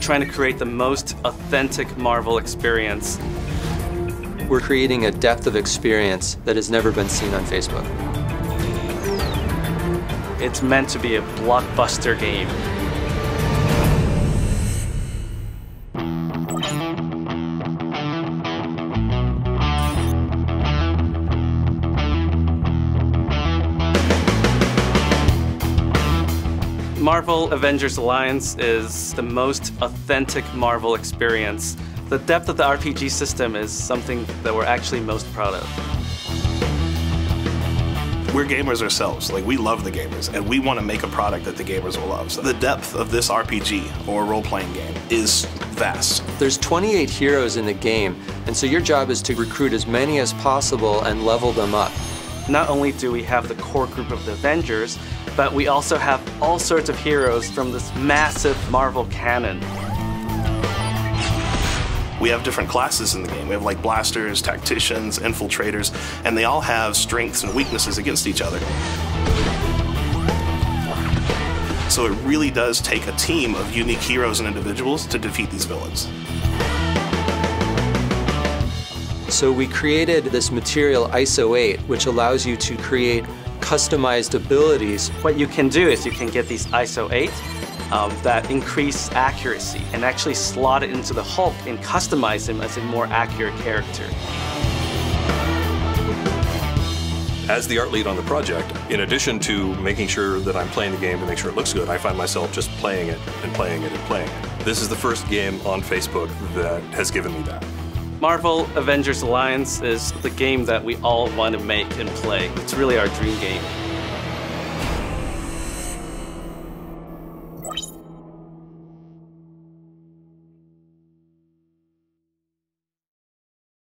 trying to create the most authentic Marvel experience. We're creating a depth of experience that has never been seen on Facebook. It's meant to be a blockbuster game. Marvel Avengers Alliance is the most authentic Marvel experience. The depth of the RPG system is something that we're actually most proud of. We're gamers ourselves, like we love the gamers, and we want to make a product that the gamers will love. So the depth of this RPG, or role-playing game, is vast. There's 28 heroes in the game, and so your job is to recruit as many as possible and level them up. Not only do we have the core group of the Avengers, but we also have all sorts of heroes from this massive Marvel canon. We have different classes in the game. We have like blasters, tacticians, infiltrators, and they all have strengths and weaknesses against each other. So it really does take a team of unique heroes and individuals to defeat these villains. So we created this material, ISO 8, which allows you to create customized abilities. What you can do is you can get these ISO 8 that increase accuracy and actually slot it into the Hulk and customize him as a more accurate character. As the art lead on the project, in addition to making sure that I'm playing the game to make sure it looks good, I find myself just playing it and playing it and playing it. This is the first game on Facebook that has given me that. Marvel Avengers Alliance is the game that we all want to make and play. It's really our dream game.